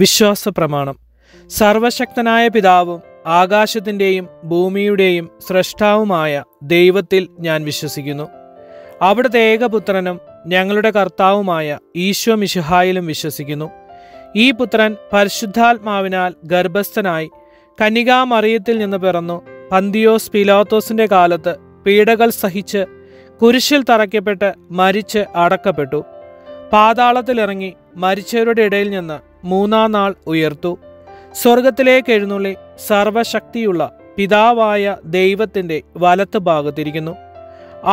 വിശ്വാസ പ്രമാണം. സർവശക്തനായ പിതാവും ആകാശത്തിൻ്റെയും ഭൂമിയുടെയും സ്രഷ്ടാവുമായ ദൈവത്തിൽ ഞാൻ വിശ്വസിക്കുന്നു. അവിടുത്തെ ഏകപുത്രനും ഞങ്ങളുടെ കർത്താവുമായ ഈശോ മിശിഹായിലും വിശ്വസിക്കുന്നു. ഈ പുത്രൻ പരിശുദ്ധാത്മാവിനാൽ ഗർഭസ്ഥനായി കന്യകാമറിയത്തിൽ നിന്ന് പിറന്നു. പന്തിയോസ് പീലാത്തോസിൻ്റെ കാലത്ത് പീഡകൾ സഹിച്ച് കുരിശിൽ തറയ്ക്കപ്പെട്ട് മരിച്ച് അടക്കപ്പെട്ടു. പാതാളത്തിലിറങ്ങി മരിച്ചവരുടെ ഇടയിൽ നിന്ന് മൂന്നാം നാൾ ഉയർത്തു. സ്വർഗത്തിലേക്ക് എഴുന്നള്ളി സർവശക്തിയുള്ള പിതാവായ ദൈവത്തിൻ്റെ വലത്ത് ഭാഗത്തിരിക്കുന്നു.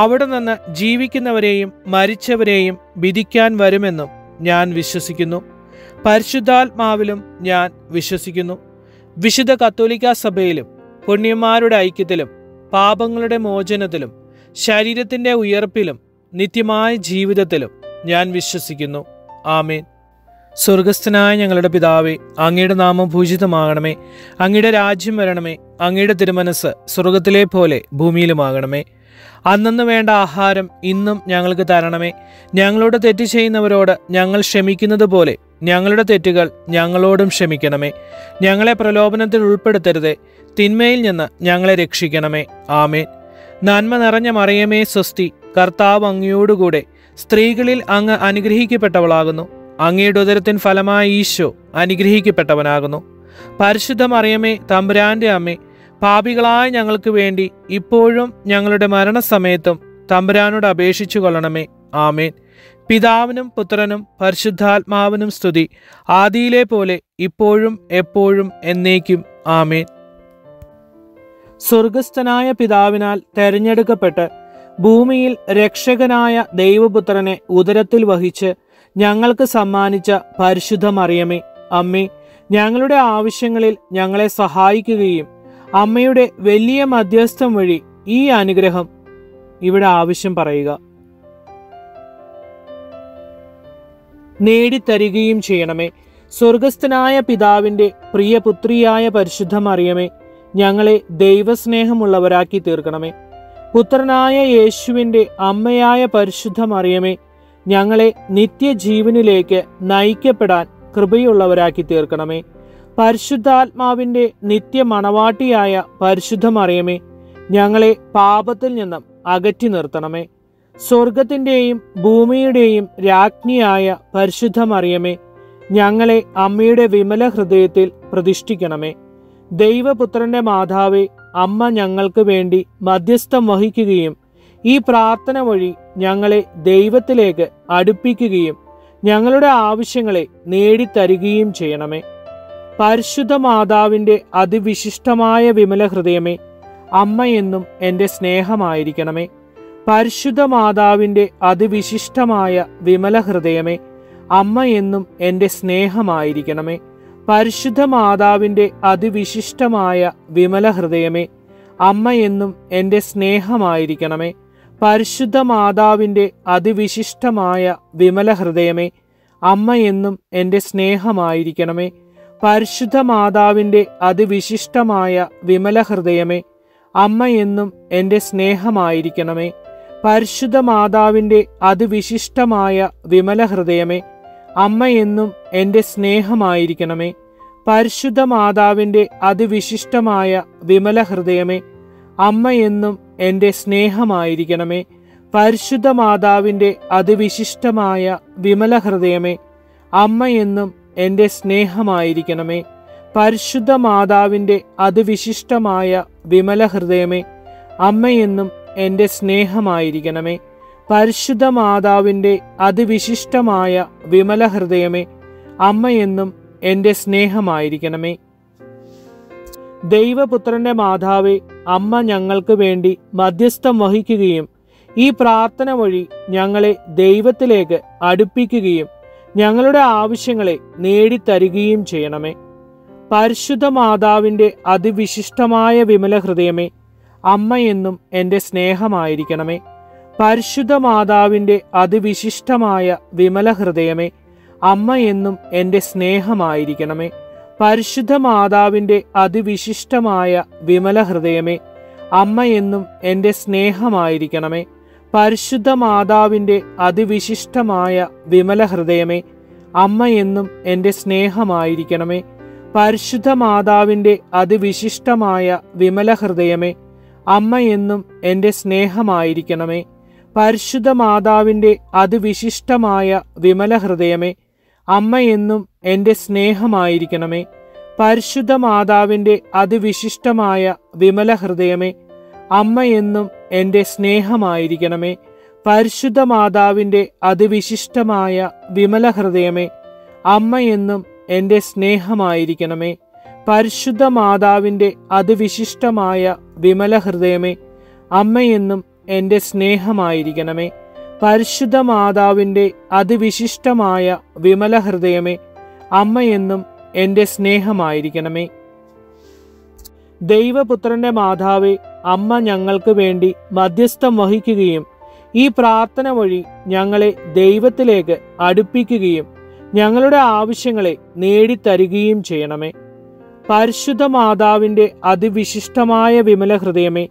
അവിടെ നിന്ന് ജീവിക്കുന്നവരെയും മരിച്ചവരെയും വിധിക്കാൻ വരുമെന്നും ഞാൻ വിശ്വസിക്കുന്നു. പരിശുദ്ധാത്മാവിലും ഞാൻ വിശ്വസിക്കുന്നു. വിശുദ്ധ കത്തോലിക്കാ സഭയിലും പുണ്യന്മാരുടെ ഐക്യത്തിലും പാപങ്ങളുടെ മോചനത്തിലും ശരീരത്തിൻ്റെ ഉയർപ്പിലും നിത്യമായ ജീവിതത്തിലും ഞാൻ വിശ്വസിക്കുന്നു. ആമേൻ. സ്വർഗസ്ഥനായ ഞങ്ങളുടെ പിതാവേ, അങ്ങയുടെ നാമം പൂജിതമാകണമേ. അങ്ങയുടെ രാജ്യം വരണമേ. അങ്ങയുടെ തിരുമനസ് സ്വർഗത്തിലെ പോലെ ഭൂമിയിലുമാകണമേ. അന്നന്ന് വേണ്ട ആഹാരം ഇന്നും ഞങ്ങൾക്ക് തരണമേ. ഞങ്ങളോട് തെറ്റ് ചെയ്യുന്നവരോട് ഞങ്ങൾ ക്ഷമിക്കുന്നത് പോലെ ഞങ്ങളുടെ തെറ്റുകൾ ഞങ്ങളോടും ക്ഷമിക്കണമേ. ഞങ്ങളെ പ്രലോഭനത്തിൽ ഉൾപ്പെടുത്തരുതേ, തിന്മയിൽ നിന്ന് ഞങ്ങളെ രക്ഷിക്കണമേ. ആമേൻ. നന്മ നിറഞ്ഞ മറിയമേ സ്വസ്തി, കർത്താവ് അങ്ങയോടുകൂടെ. സ്ത്രീകളിൽ അങ്ങ് അനുഗ്രഹിക്കപ്പെട്ടവളാകുന്നു. അങ്ങയുടെ ഉദരത്തിൻ ഫലമായ ഈശോ അനുഗ്രഹിക്കപ്പെട്ടവനാകുന്നു. പരിശുദ്ധ മറിയമേ തമ്പുരാൻ്റെ അമ്മേ, പാപികളായ ഞങ്ങൾക്ക് വേണ്ടി ഇപ്പോഴും ഞങ്ങളുടെ മരണസമയത്തും തമ്പുരാനോട് അപേക്ഷിച്ചു കൊള്ളണമേ. ആമേൻ. പിതാവിനും പുത്രനും പരിശുദ്ധാത്മാവിനും സ്തുതി, ആദിയിലെ പോലെ ഇപ്പോഴും എപ്പോഴും എന്നേക്കും. ആമേൻ. സ്വർഗസ്ഥനായ പിതാവിനാൽ തെരഞ്ഞെടുക്കപ്പെട്ട് ഭൂമിയിൽ രക്ഷകനായ ദൈവപുത്രനെ ഉദരത്തിൽ വഹിച്ച് ഞങ്ങൾക്ക് സമ്മാനിച്ച പരിശുദ്ധ മറിയമേ അമ്മേ, ഞങ്ങളുടെ ആവശ്യങ്ങളിൽ ഞങ്ങളെ സഹായിക്കുകയും അമ്മയുടെ വലിയ മധ്യസ്ഥം വഴി ഈ അനുഗ്രഹം ഇവിടെ ആവശ്യം പറയുക, നേടിത്തരികയും ചെയ്യണമേ. സ്വർഗസ്ഥനായ പിതാവിൻ്റെ പ്രിയപുത്രിയായ പരിശുദ്ധ മറിയമേ, ഞങ്ങളെ ദൈവസ്നേഹമുള്ളവരാക്കി തീർക്കണമേ. പുത്രനായ യേശുവിൻ്റെ അമ്മയായ പരിശുദ്ധ മറിയമേ, ഞങ്ങളെ നിത്യജീവനിലേക്ക് നയിക്കപ്പെടാൻ കൃപയുള്ളവരാക്കി തീർക്കണമേ. പരിശുദ്ധാത്മാവിൻ്റെ നിത്യ മണവാട്ടിയായ പരിശുദ്ധ മറിയമേ, ഞങ്ങളെ പാപത്തിൽ നിന്നും അകറ്റി നിർത്തണമേ. സ്വർഗത്തിൻ്റെയും ഭൂമിയുടെയും രാജ്ഞിയായ പരിശുദ്ധ മറിയമേ, ഞങ്ങളെ അമ്മയുടെ വിമല ഹൃദയത്തിൽ പ്രതിഷ്ഠിക്കണമേ. ദൈവപുത്രൻ്റെ മാതാവേ, അമ്മ ഞങ്ങൾക്ക് വേണ്ടി മധ്യസ്ഥം വഹിക്കുകയും ഈ പ്രാർത്ഥന വഴി ഞങ്ങളെ ദൈവത്തിലേക്ക് അടുപ്പിക്കുകയും ഞങ്ങളുടെ ആവശ്യങ്ങളെ നേടിത്തരികയും ചെയ്യണമേ. പരിശുദ്ധ മാതാവിൻ്റെ അതിവിശിഷ്ടമായ വിമല ഹൃദയമേ, അമ്മ എന്നും എൻ്റെ സ്നേഹമായിരിക്കണമേ. പരിശുദ്ധ മാതാവിൻ്റെ അതിവിശിഷ്ടമായ വിമല ഹൃദയമേ, അമ്മ എന്നും എൻ്റെ സ്നേഹമായിരിക്കണമേ. പരിശുദ്ധ മാതാവിൻ്റെ അതിവിശിഷ്ടമായ വിമല ഹൃദയമേ, അമ്മ എന്നും എൻ്റെ സ്നേഹമായിരിക്കണമേ. പരിശുദ്ധ മാതാവിൻ്റെ അതിവിശിഷ്ടമായ വിമല ഹൃദയമേ, അമ്മ എന്നും എൻ്റെ സ്നേഹമായിരിക്കണമേ. പരിശുദ്ധ മാതാവിൻ്റെ അതിവിശിഷ്ടമായ വിമല ഹൃദയമേ, അമ്മ എന്നും എൻ്റെ സ്നേഹമായിരിക്കണമേ. പരിശുദ്ധ മാതാവിൻ്റെ അതിവിശിഷ്ടമായ വിമല ഹൃദയമേ, അമ്മ എന്നും എൻ്റെ സ്നേഹമായിരിക്കണമേ. പരിശുദ്ധ മാതാവിൻ്റെ അതിവിശിഷ്ടമായ വിമല ഹൃദയമേ, അമ്മ എന്നും എൻ്റെ സ്നേഹമായിരിക്കണമേ. പരിശുദ്ധ മാതാവിൻ്റെ അതിവിശിഷ്ടമായ വിമല ഹൃദയമേ, അമ്മ എന്നും എൻ്റെ സ്നേഹമായിരിക്കണമേ. പരിശുദ്ധ മാതാവിൻ്റെ അതിവിശിഷ്ടമായ വിമല ഹൃദയമേ, അമ്മ എന്നും എൻ്റെ സ്നേഹമായിരിക്കണമേ. പരിശുദ്ധ മാതാവിൻ്റെ അതിവിശിഷ്ടമായ വിമല ഹൃദയമേ, അമ്മ എന്നും എൻ്റെ സ്നേഹമായിരിക്കണമേ. ദൈവപുത്രൻ്റെ മാതാവേ, അമ്മ ഞങ്ങൾക്ക് വേണ്ടി മധ്യസ്ഥം വഹിക്കുകയും ഈ പ്രാർത്ഥന വഴി ഞങ്ങളെ ദൈവത്തിലേക്ക് അടുപ്പിക്കുകയും ഞങ്ങളുടെ ആവശ്യങ്ങളെ നേടിത്തരുകയും ചെയ്യണമേ. പരിശുദ്ധ മാതാവിൻ്റെ അതിവിശിഷ്ടമായ വിമല ഹൃദയമേ, അമ്മയെന്നും എൻ്റെ സ്നേഹമായിരിക്കണമേ. പരിശുദ്ധ മാതാവിൻ്റെ അതിവിശിഷ്ടമായ വിമല ഹൃദയമേ, അമ്മയെന്നും എൻ്റെ സ്നേഹമായിരിക്കണമേ. പരിശുദ്ധ മാതാവിൻ്റെ അതിവിശിഷ്ടമായ വിമല ഹൃദയമേ, അമ്മയെന്നും എൻ്റെ സ്നേഹമായിരിക്കണമേ. പരിശുദ്ധ മാതാവിൻ്റെ അതിവിശിഷ്ടമായ വിമല ഹൃദയമേ, അമ്മയെന്നും എൻ്റെ സ്നേഹമായിരിക്കണമേ. പരിശുദ്ധ മാതാവിൻ്റെ അതിവിശിഷ്ടമായ വിമല ഹൃദയമേ, അമ്മയെന്നും എൻ്റെ സ്നേഹമായിരിക്കണമേ. പരിശുദ്ധ മാതാവിൻ്റെ അതിവിശിഷ്ടമായ വിമല ഹൃദയമേ, അമ്മയെന്നും എൻ്റെ സ്നേഹമായിരിക്കണമേ. പരിശുദ്ധ മാതാവിൻ്റെ അതിവിശിഷ്ടമായ വിമല ഹൃദയമേ, അമ്മയെന്നും എൻ്റെ സ്നേഹമായിരിക്കണമേ. പരിശുദ്ധ മാതാവിൻ്റെ അതിവിശിഷ്ടമായ വിമല ഹൃദയമേ, അമ്മയെന്നും എൻ്റെ സ്നേഹമായിരിക്കണമേ. പരിശുദ്ധ മാതാവിൻ്റെ അതിവിശിഷ്ടമായ വിമല ഹൃദയമേ, അമ്മയെന്നും എൻ്റെ സ്നേഹമായിരിക്കണമേ. പരിശുദ്ധ മാതാവിൻ്റെ അതിവിശിഷ്ടമായ വിമല ഹൃദയമേ, അമ്മയെന്നും എൻ്റെ സ്നേഹമായിരിക്കണമേ. ദൈവപുത്രൻ്റെ മാതാവേ, അമ്മ ഞങ്ങൾക്ക് വേണ്ടി മധ്യസ്ഥം വഹിക്കുകയും ഈ പ്രാർത്ഥന വഴി ഞങ്ങളെ ദൈവത്തിലേക്ക് അടുപ്പിക്കുകയും ഞങ്ങളുടെ ആവശ്യങ്ങളെ നേടിത്തരുകയും ചെയ്യണമേ. പരിശുദ്ധ മാതാവിൻ്റെ അതിവിശിഷ്ടമായ വിമല ഹൃദയമേ,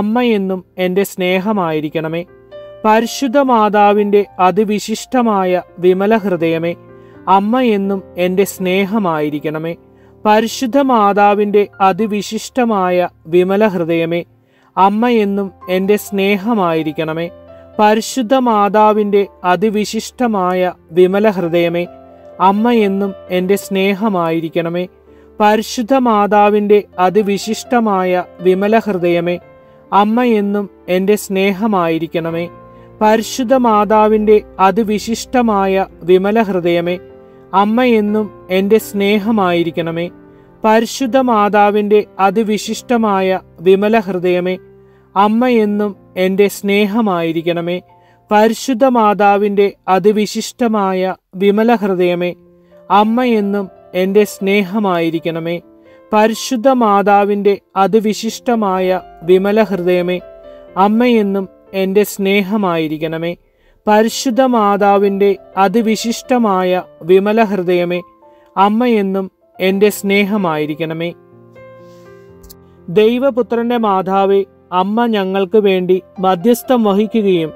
അമ്മയെന്നും എൻ്റെ സ്നേഹമായിരിക്കണമേ. പരിശുദ്ധ മാതാവിൻ്റെ അതിവിശിഷ്ടമായ വിമല ഹൃദയമേ, അമ്മയെന്നും എൻ്റെ സ്നേഹമായിരിക്കണമേ. പരിശുദ്ധ മാതാവിൻ്റെ അതിവിശിഷ്ടമായ വിമല ഹൃദയമേ, അമ്മയെന്നും എൻ്റെ സ്നേഹമായിരിക്കണമേ. പരിശുദ്ധ മാതാവിൻ്റെ അതിവിശിഷ്ടമായ വിമല ഹൃദയമേ, അമ്മയെന്നും എൻ്റെ സ്നേഹമായിരിക്കണമേ. പരിശുദ്ധ മാതാവിൻ്റെ അതിവിശിഷ്ടമായ വിമല ഹൃദയമേ, അമ്മയെന്നും എൻ്റെ സ്നേഹമായിരിക്കണമേ. പരിശുദ്ധ മാതാവിൻ്റെ അതിവിശിഷ്ടമായ വിമല ഹൃദയമേ, അമ്മയെന്നും എൻ്റെ സ്നേഹമായിരിക്കണമേ. പരിശുദ്ധ മാതാവിൻ്റെ അതിവിശിഷ്ടമായ വിമല ഹൃദയമേ, അമ്മയെന്നും എൻ്റെ സ്നേഹമായിരിക്കണമേ. പരിശുദ്ധ മാതാവിൻ്റെ അതിവിശിഷ്ടമായ വിമല ഹൃദയമേ, അമ്മയെന്നും എൻ്റെ സ്നേഹമായിരിക്കണമേ. പരിശുദ്ധ മാതാവിൻ്റെ അതിവിശിഷ്ടമായ വിമല ഹൃദയമേ, അമ്മയെന്നും എൻ്റെ സ്നേഹമായിരിക്കണമേ. പരിശുദ്ധ മാതാവിൻ്റെ അതിവിശിഷ്ടമായ വിമല ഹൃദയമേ, അമ്മയെന്നും എൻ്റെ സ്നേഹമായിരിക്കണമേ. ദൈവപുത്രൻ്റെ മാതാവേ, അമ്മ ഞങ്ങൾക്ക് വേണ്ടി മധ്യസ്ഥം വഹിക്കുകയും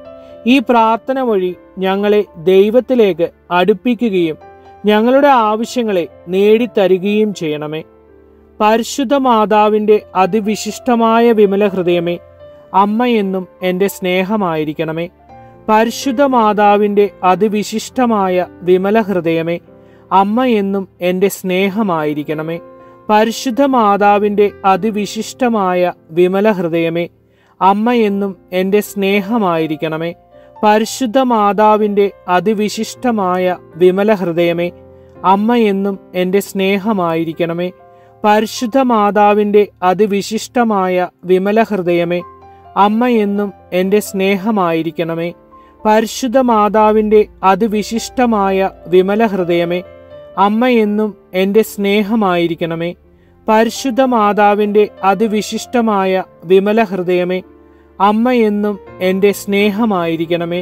ഈ പ്രാർത്ഥന വഴി ഞങ്ങളെ ദൈവത്തിലേക്ക് അടുപ്പിക്കുകയും ഞങ്ങളുടെ ആവശ്യങ്ങളെ നേടിത്തരുകയും ചെയ്യണമേ. പരിശുദ്ധ മാതാവിൻ്റെ അതിവിശിഷ്ടമായ വിമല ഹൃദയമേ, അമ്മയെന്നും എൻ്റെ സ്നേഹമായിരിക്കണമേ. പരിശുദ്ധ മാതാവിൻ്റെ അതിവിശിഷ്ടമായ വിമല ഹൃദയമേ, അമ്മയെന്നും എൻ്റെ സ്നേഹമായിരിക്കണമേ. പരിശുദ്ധ മാതാവിൻ്റെ അതിവിശിഷ്ടമായ വിമല ഹൃദയമേ, അമ്മയെന്നും എൻ്റെ സ്നേഹമായിരിക്കണമേ. പരിശുദ്ധ മാതാവിൻ്റെ അതിവിശിഷ്ടമായ വിമല ഹൃദയമേ, അമ്മയെന്നും എൻ്റെ സ്നേഹമായിരിക്കണമേ. പരിശുദ്ധ മാതാവിൻ്റെ അതിവിശിഷ്ടമായ വിമല ഹൃദയമേ, അമ്മയെന്നും എൻ്റെ സ്നേഹമായിരിക്കണമേ. പരിശുദ്ധ മാതാവിൻ്റെ അതിവിശിഷ്ടമായ വിമല ഹൃദയമേ, അമ്മയെന്നും എൻ്റെ സ്നേഹമായിരിക്കണമേ.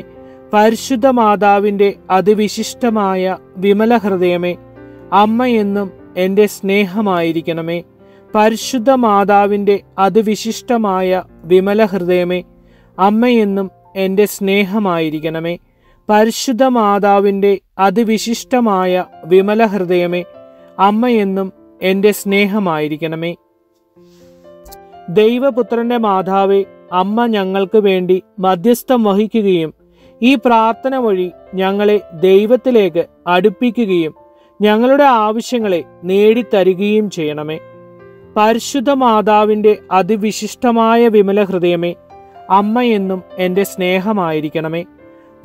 പരിശുദ്ധ മാതാവിൻ്റെ അതിവിശിഷ്ടമായ വിമല ഹൃദയമേ, അമ്മയെന്നും എൻ്റെ സ്നേഹമായിരിക്കണമേ. പരിശുദ്ധ മാതാവിൻ്റെ അതിവിശിഷ്ടമായ വിമല ഹൃദയമേ, അമ്മയെന്നും എൻ്റെ സ്നേഹമായിരിക്കണമേ. പരിശുദ്ധ മാതാവിൻ്റെ അതിവിശിഷ്ടമായ വിമല ഹൃദയമേ, അമ്മയെന്നും എൻ്റെ സ്നേഹമായിരിക്കണമേ. പരിശുദ്ധ മാതാവിൻ്റെ അതിവിശിഷ്ടമായ വിമല ഹൃദയമേ, അമ്മയെന്നും എൻ്റെ സ്നേഹമായിരിക്കണമേ. ദൈവപുത്രൻ്റെ മാതാവേ, അമ്മ ഞങ്ങൾക്ക് വേണ്ടി മധ്യസ്ഥം വഹിക്കുകയും ഈ പ്രാർത്ഥന വഴി ഞങ്ങളെ ദൈവത്തിലേക്ക് അടുപ്പിക്കുകയും ഞങ്ങളുടെ ആവശ്യങ്ങളെ നേടിത്തരുകയും ചെയ്യണമേ. പരിശുദ്ധ മാതാവിൻ്റെ അതിവിശിഷ്ടമായ വിമല ഹൃദയമേ, അമ്മയെന്നും എൻ്റെ സ്നേഹമായിരിക്കണമേ.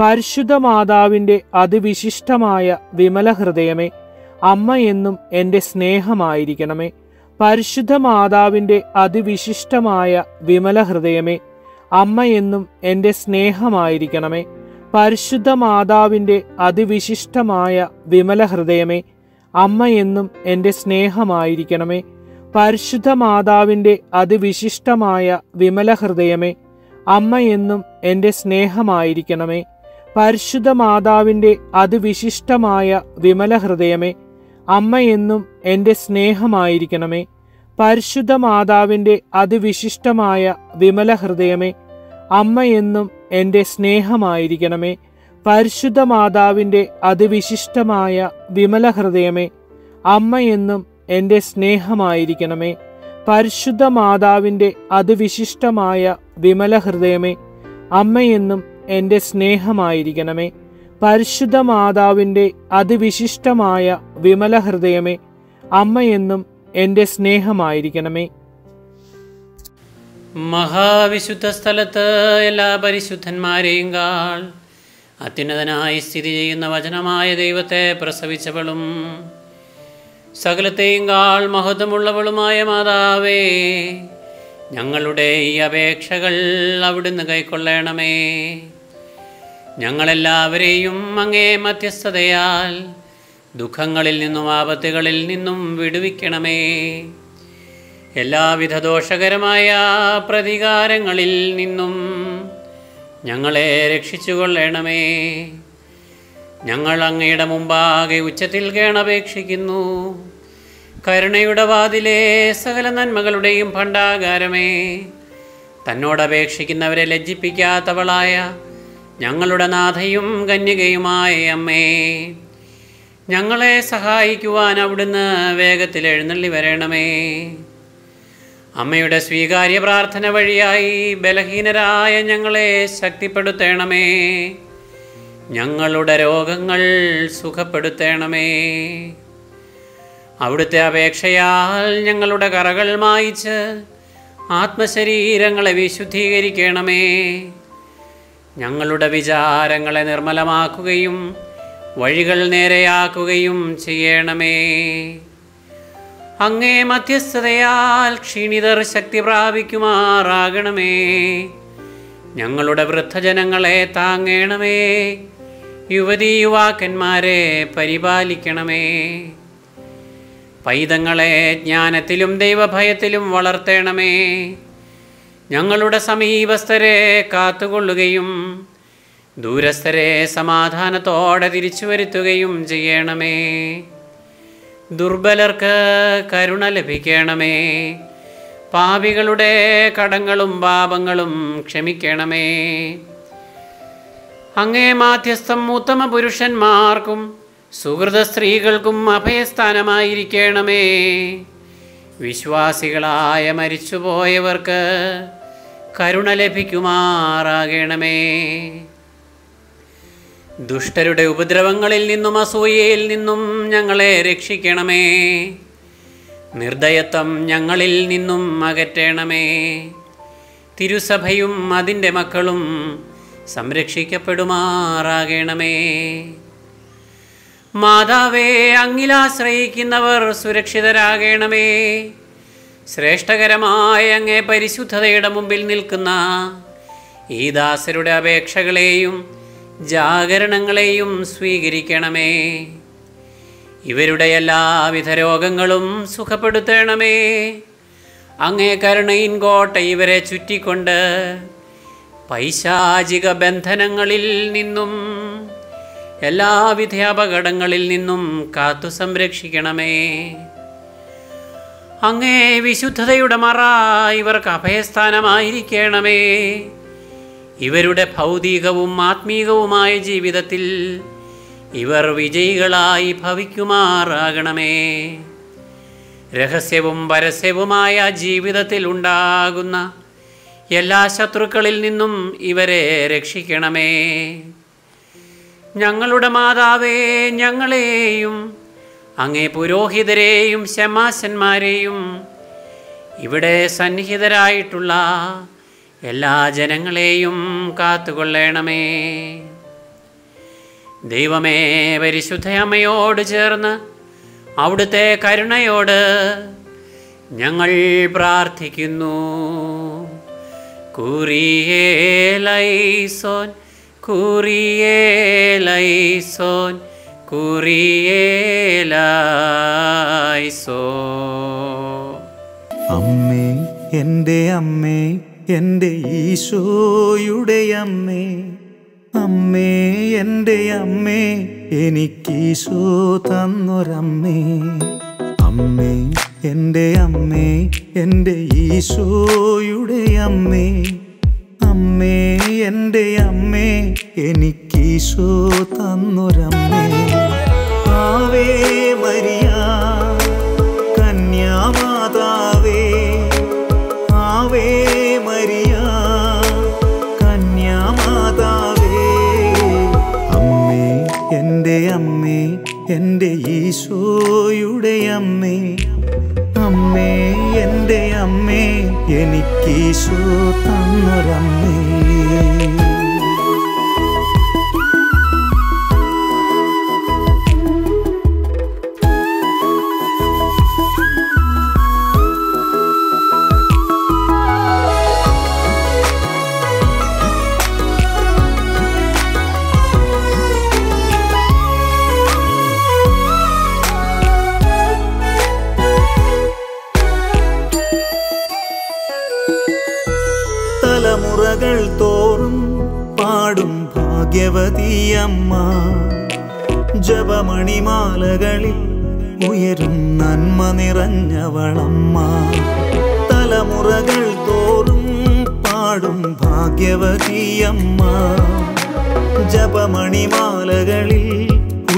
പരിശുദ്ധ മാതാവിൻ്റെ അതിവിശിഷ്ടമായ വിമല ഹൃദയമേ, അമ്മയെന്നും എൻ്റെ സ്നേഹമായിരിക്കണമേ. പരിശുദ്ധ മാതാവിൻ്റെ അതിവിശിഷ്ടമായ വിമല ഹൃദയമേ, അമ്മയെന്നും എൻ്റെ സ്നേഹമായിരിക്കണമേ. പരിശുദ്ധ മാതാവിൻ്റെ അതിവിശിഷ്ടമായ വിമല ഹൃദയമേ, അമ്മയെന്നും എൻ്റെ സ്നേഹമായിരിക്കണമേ. പരിശുദ്ധ മാതാവിൻ്റെ അതിവിശിഷ്ടമായ വിമല ഹൃദയമേ, അമ്മയെന്നും എൻ്റെ സ്നേഹമായിരിക്കണമേ. പരിശുദ്ധ മാതാവിൻ്റെ അതിവിശിഷ്ടമായ വിമല ഹൃദയമേ, അമ്മയെന്നും എൻ്റെ സ്നേഹമായിരിക്കണമേ. പരിശുദ്ധ മാതാവിൻ്റെ അതിവിശിഷ്ടമായ വിമല ഹൃദയമേ, അമ്മയെന്നും എൻ്റെ സ്നേഹമായിരിക്കണമേ. പരിശുദ്ധ മാതാവിൻ്റെ അതിവിശിഷ്ടമായ വിമല ഹൃദയമേ, അമ്മയെന്നും എൻ്റെ സ്നേഹമായിരിക്കണമേ. പരിശുദ്ധ മാതാവിൻ്റെ അതിവിശിഷ്ടമായ വിമല ഹൃദയമേ, അമ്മയെന്നും എൻ്റെ സ്നേഹമായിരിക്കണമേ. പരിശുദ്ധ മാതാവിൻ്റെ അതിവിശിഷ്ടമായ വിമല ഹൃദയമേ, അമ്മയെന്നും എൻ്റെ സ്നേഹമായിരിക്കണമേ. മഹാവിശുദ്ധ സ്ഥലത്ത് എല്ലാ പരിശുദ്ധന്മാരെയും കാൾ അത്യുന്നതനായി സ്ഥിതി ചെയ്യുന്ന വചനമായ ദൈവത്തെ പ്രസവിച്ചവളും സകലത്തെയും കാൾ മഹത്വമുള്ളവളുമായ മാതാവേ, ഞങ്ങളുടെ ഈ അപേക്ഷകൾ അവിടുന്ന് കൈക്കൊള്ളണമേ. ഞങ്ങളെല്ലാവരെയും അങ്ങേ മധ്യസ്ഥതയാൽ ദുഃഖങ്ങളിൽ നിന്നും ആപത്തുകളിൽ നിന്നും വിടുവിക്കണമേ. എല്ലാവിധ ദോഷകരമായ പ്രതികാരങ്ങളിൽ നിന്നും ഞങ്ങളെ രക്ഷിച്ചുകൊള്ളണമേ. ഞങ്ങൾ അങ്ങയുടെ മുമ്പാകെ ഉച്ചത്തിൽ കേണപേക്ഷിക്കുന്നു. കരുണയുടെ വാതിലേ, സകല നന്മകളുടെയും ഭണ്ഡാകാരമേ, തന്നോടപേക്ഷിക്കുന്നവരെ ലജ്ജിപ്പിക്കാത്തവളായ ഞങ്ങളുടെ നാഥയും കന്യകയുമായ അമ്മേ, ഞങ്ങളെ സഹായിക്കുവാൻ അവിടുന്ന് വേഗത്തിൽ എഴുന്നള്ളി വരണമേ. അമ്മയുടെ സ്വീകാര്യ പ്രാർത്ഥന വഴിയായി ബലഹീനരായ ഞങ്ങളെ ശക്തിപ്പെടുത്തണമേ. ഞങ്ങളുടെ രോഗങ്ങൾ സുഖപ്പെടുത്തണമേ. അവിടുത്തെ അപേക്ഷയാൽ ഞങ്ങളുടെ കറകൾ മായിച്ച് ആത്മശരീരങ്ങളെ വിശുദ്ധീകരിക്കണമേ. ഞങ്ങളുടെ വിചാരങ്ങളെ നിർമ്മലമാക്കുകയും വഴികൾ നേരെയാക്കുകയും ചെയ്യണമേ. അങ്ങേ മധ്യസ്ഥതയാൽ ക്ഷീണിതർ ശക്തി പ്രാപിക്കുമാറാകണമേ. ഞങ്ങളുടെ വൃദ്ധജനങ്ങളെ താങ്ങണമേ. യുവതീ യുവാക്കന്മാരെ പരിപാലിക്കണമേ. പൈതങ്ങളെ ജ്ഞാനത്തിലും ദൈവഭയത്തിലും വളർത്തണമേ. ഞങ്ങളുടെ സമീപസ്ഥരെ കാത്തുകൊള്ളുകയും ദൂരസ്ഥരെ സമാധാനത്തോടെ തിരിച്ചു വരുത്തുകയും ചെയ്യണമേ. ദുർബലർക്ക് കരുണ ലഭിക്കണമേ. പാപികളുടെ കടങ്ങളും പാപങ്ങളും ക്ഷമിക്കണമേ. അങ്ങേ മാധ്യസ്ഥം ഉത്തമ പുരുഷന്മാർക്കും സുഹൃത സ്ത്രീകൾക്കും അഭയസ്ഥാനമായിരിക്കണമേ. വിശ്വാസികളായ മരിച്ചുപോയവർക്ക് കരുണ ലഭിക്കുമാറാകണമേ. ദുഷ്ടരുടെ ഉപദ്രവങ്ങളിൽ നിന്നും അസൂയയിൽ നിന്നും ഞങ്ങളെ രക്ഷിക്കണമേ. നിർദയത്വം ഞങ്ങളിൽ നിന്നും അകറ്റണമേ. തിരുസഭയും അതിൻ്റെ മക്കളും സംരക്ഷിക്കപ്പെടുമാറാകണമേ. മാതാവേ, അങ്ങിലാശ്രയിക്കുന്നവർ സുരക്ഷിതരാകണമേ. ശ്രേഷ്ഠകരമായ അങ്ങേ പരിശുദ്ധതയുടെ മുമ്പിൽ നിൽക്കുന്ന ഈ ദാസരുടെ അപേക്ഷകളെയും ജാഗരണങ്ങളെയും സ്വീകരിക്കണമേ. ഇവരുടെ എല്ലാവിധ രോഗങ്ങളും സുഖപ്പെടുത്തണമേ. അങ്ങേ കരുണയിൻ കോട്ട ഇവരെ ചുറ്റിക്കൊണ്ട് പൈശാചിക ബന്ധനങ്ങളിൽ നിന്നും എല്ലാവിധ അപകടങ്ങളിൽ നിന്നും കാത്തു സംരക്ഷിക്കണമേ. അങ്ങേ വിശുദ്ധതയുടെ മറ ഇവർക്ക് അഭയസ്ഥാനമായിരിക്കണമേ. ഇവരുടെ ഭൗതികവും ആത്മീകവുമായ ജീവിതത്തിൽ ഇവർ വിജയികളായി ഭവിക്കുമാറാകണമേ. രഹസ്യവും പരസ്യവുമായ ജീവിതത്തിൽ ഉണ്ടാകുന്ന എല്ലാ ശത്രുക്കളിൽ നിന്നും ഇവരെ രക്ഷിക്കണമേ. ഞങ്ങളുടെ മാതാവേ, ഞങ്ങളെയും അങ്ങേ പുരോഹിതരെയും ശമാശന്മാരെയും ഇവിടെ സന്നിഹിതരായിട്ടുള്ള എല്ലാ ജനങ്ങളെയും കാത്തുകൊള്ളണമേ. ദൈവമേ, പരിശുദ്ധ അമ്മയോട് ചേർന്ന് അവിടുത്തെ കരുണയോട് ഞങ്ങൾ പ്രാർത്ഥിക്കുന്നു. കുറിയേലൈസോൻ kurielaiso അമ്മേ എൻ്റെ അമ്മേ എൻ്റെ ഈശോയുടെ അമ്മേ അമ്മേ എൻ്റെ അമ്മേ എനിക്കീശോ തന്നൊരമ്മേ അമ്മേ എൻ്റെ അമ്മേ എൻ്റെ ഈശോയുടെ അമ്മേ അമ്മേ എൻ്റെ അമ്മേ എനിക്കീശോ തന്നൊരമ്മേ ആവേ മരിയ കന്യാമാതാവേ ആവേ മരിയ കന്യാമാതാവേ അമ്മേ അമ്മേ എൻ്റെ ഈശോയുടെ അമ്മേ അമ്മേ അമ്മേ എനിക്കീശോ തന്നൊരമ്മേ ഭാഗ്യവതിയമ്മ ജപമണിമാലകളിൽ ഉയരും നന്മ നിറഞ്ഞവളമ്മ തലമുറകൾ തോറും പാടും ഭാഗ്യവതിയമ്മ ജപമണിമാലകളിൽ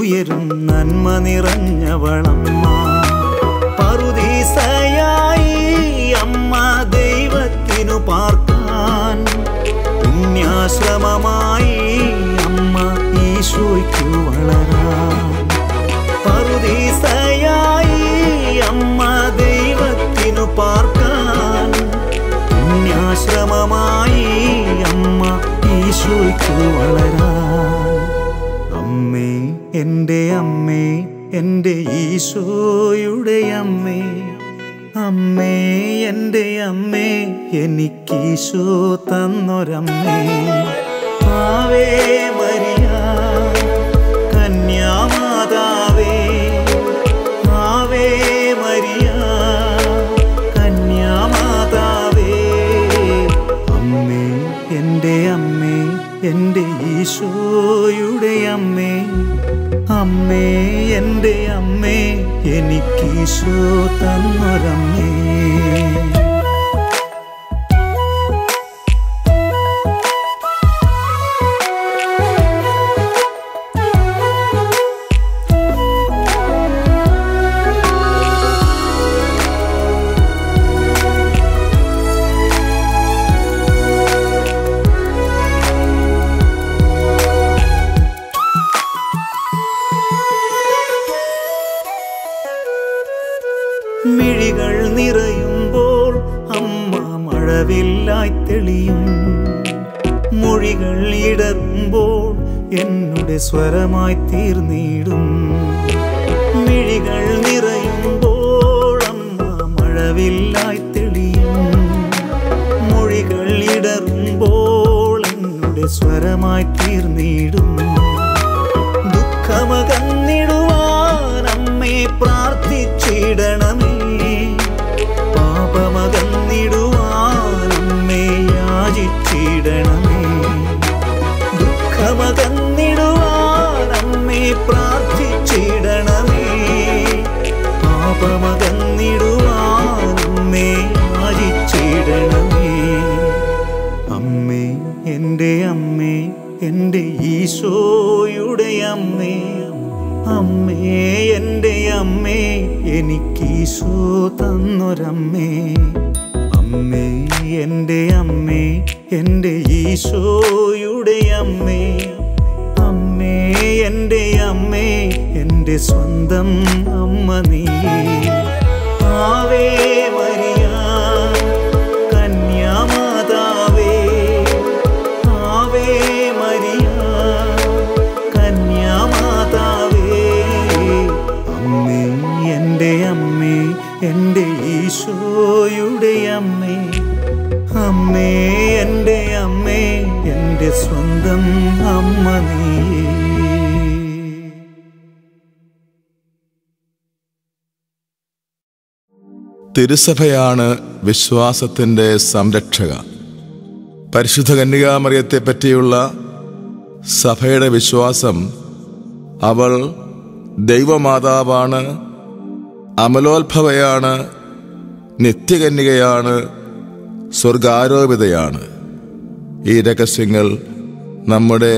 ഉയരും നന്മ നിറഞ്ഞവളമ്മ പറുദീസയായി അമ്മ ദൈവത്തിനു പാർക്കാൻ പുണ്യാശ്രമമായി അമ്മ ഈശോയ്ക്കു വളരാൻ പറുദീസയായി അമ്മ ദൈവത്തിനു പാർക്കാൻ പുണ്യാശ്രമമായി അമ്മ ഈശോയ്ക്കു വളരാൻ അമ്മേ അമ്മേ എൻ്റെ ഈശോയുടെ അമ്മേ അമ്മേ അമ്മേ എനിക്കീശോ തന്നൊരമ്മേ ആവേ മരിയ കന്യാമാതാവേ ആവേ മരിയ കന്യാമാതാവേ അമ്മേ അമ്മേ എൻ്റെ ഈശോയുടെ അമ്മേ അമ്മേ അമ്മേ എനിക്കീശോ തന്നൊരമ്മേ മിഴികൾ നിറയുമ്പോൾ അമ്മ മഴവില്ലായി തെളിയും മൊഴികൾ ഇടറുമ്പോൾ എന്നുടെ സ്വരമായി തീർന്നിടും മിഴികൾ നിറയുമ്പോൾ അമ്മ മഴവില്ലായി തെളിയും മൊഴികൾ ഇടറുമ്പോൾ എന്നുടെ സ്വരമായി തീർന്നിടും ദുഃഖമകന്നിടുവാൻ അമ്മേ പ്രാർത്ഥിച്ചിടണമേ യാചിച്ചിടണമേ ദുഃഖമകന്നിടുവാൻ അമ്മേ പ്രാർത്ഥിച്ചിടണമേ പാപമകന്നിടുവാൻ അമ്മേ യാചിച്ചിടണമേ അമ്മേ അമ്മേ എൻ്റെ ഈശോയുടെ അമ്മേ അമ്മേ അമ്മേ എനിക്കീശോ തന്നൊരമ്മേ അമ്മേ അമ്മേ എൻ്റെ ഈശോയുടെ അമ്മേ അമ്മേ അമ്മേ എൻ്റെ സ്വന്തം അമ്മ നീ ആവേ മരിയ കന്യാമാതാവേ ആവേ മരിയ കന്യാമാതാവേ അമ്മേ അമ്മേ എൻ്റെ ഈശോയുടെ അമ്മേ അമ്മേ എൻ്റെ അമ്മേ എൻ്റെ സ്വന്തം അമ്മ നീ. തിരുസഭയാണ് വിശ്വാസത്തിൻ്റെ സംരക്ഷക. പരിശുദ്ധ കന്യകാമറിയത്തെ പറ്റിയുള്ള സഭയുടെ വിശ്വാസം അവൾ ദൈവമാതാവാണ്, അമലോത്ഭവയാണ്, നിത്യകന്യകയാണ്, സ്വർഗാരോപിതയാണ്. ഈ രഹസ്യങ്ങൾ നമ്മുടെ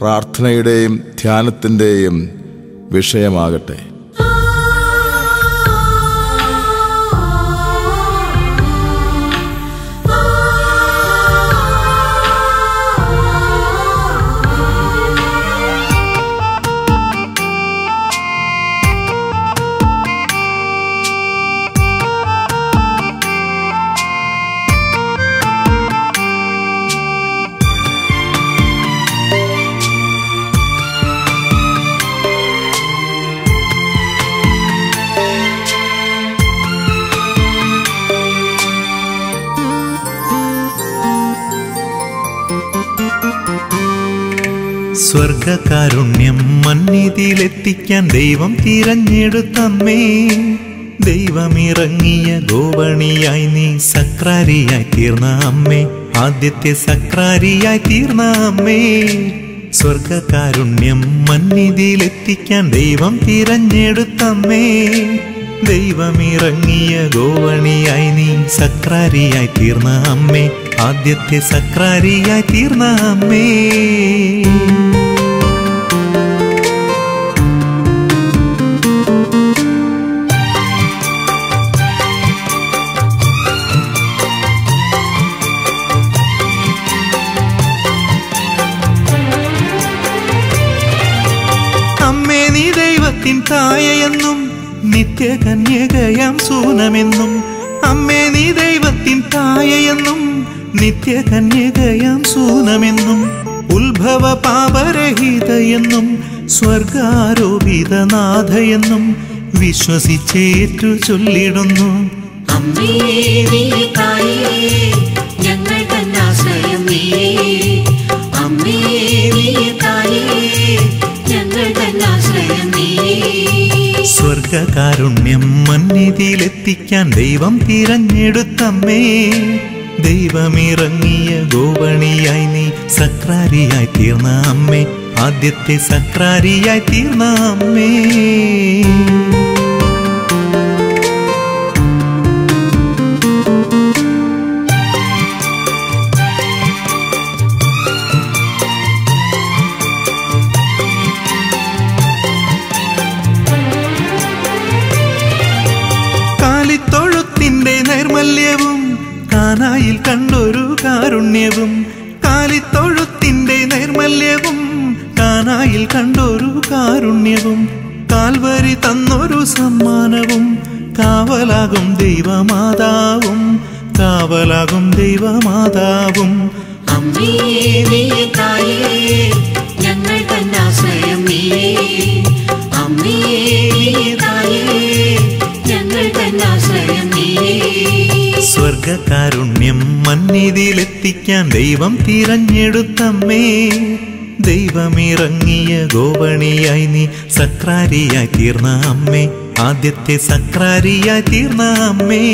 പ്രാർത്ഥനയുടെയും ധ്യാനത്തിൻ്റെയും വിഷയമാകട്ടെ. സ്വർഗകാരുണ്യം മന്നിതിയിലെത്തിക്കാൻ ദൈവം തിരഞ്ഞെടുത്തമ്മേ, ദൈവമിറങ്ങിയ ഗോപണിയായി നീ സക്രാരിയായി തീർന്ന അമ്മേ, ആദ്യത്തെ സക്രാരിയായി തീർന്ന അമ്മേ. സ്വർഗകാരുണ്യം മന്നിതിയിലെത്തിക്കാൻ ദൈവം തിരഞ്ഞെടുത്തമ്മേ, ദൈവമിറങ്ങിയ ഗോപണിയായി നീ സക്രാരിയായി തീർന്ന അമ്മേ, ആദ്യത്തെ സക്രാരിയായി തീർന്ന അമ്മേ. അമ്മേ നീ ദൈവത്തിൻ തായയെന്നും നിത്യകന്യകയാം സൂനമെന്നും, അമ്മേ നീ ദൈവത്തിൻ തായയെന്നും നിത്യകന്യകയാം സൂനമെന്നും, ഉത്ഭവ പാപരഹിതയെന്നും സ്വർഗാരോപിതനാഥയെന്നും വിശ്വസിച്ചേറ്റു ചൊല്ലിടുന്നു. സ്വർഗകാരുണ്യം മന്നിതിയിലെത്തിക്കാൻ ദൈവം തിരഞ്ഞെടുത്തമ്മേ, ദൈവമിറങ്ങിയ ഗോപണിയായി നീ സക്രാരിയായി തീർന്ന അമ്മേ, ആദ്യത്തെ സക്രാരിയായി തീർന്ന അമ്മേ. കാലിത്തൊഴുത്തിൻ്റെ നൈർമല്യവും കാനായിൽ കണ്ടൊരു കാരുണ്യവും, കാലിത്തൊഴുത്തിൻ്റെ നൈർമല്യവും കാനായിൽ കണ്ടൊരു കാരുണ്യവും, കാൽവരി തന്നൊരു സമ്മാനവും കാവലാകും ദൈവമാതാവും, കാവലാകും ദൈവമാതാവും. അമ്മേ നീ തായേ ഞങ്ങൾക്കന്ന ആശ്രയം നീയേ, അമ്മേ നീ തായേ ഞങ്ങൾക്കന്ന ആശ്രയം നീയേ. സ്വർഗകാരുണ്യം മന്നിതിയിലെത്തിക്കാൻ ദൈവം തിരഞ്ഞെടുത്തമ്മേ, ദൈവമിറങ്ങിയ ഗോപണിയായി നീ സക്രാരിയായി തീർന്ന അമ്മേ, ആദ്യത്തെ സക്രാരിയായി തീർന്ന അമ്മേ.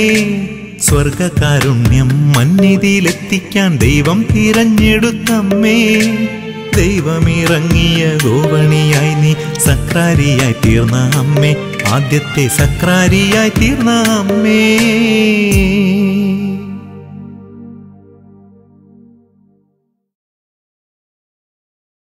സ്വർഗകാരുണ്യം മന്നിതിയിലെത്തിക്കാൻ ദൈവം തിരഞ്ഞെടുത്തമ്മേ, ദൈവമിറങ്ങിയ ഗോപണിയായി നീ സക്രാരിയായി തീർന്ന അമ്മേ, ആദ്യത്തെ സക്രാരിയായി തീർന്ന അമ്മേ.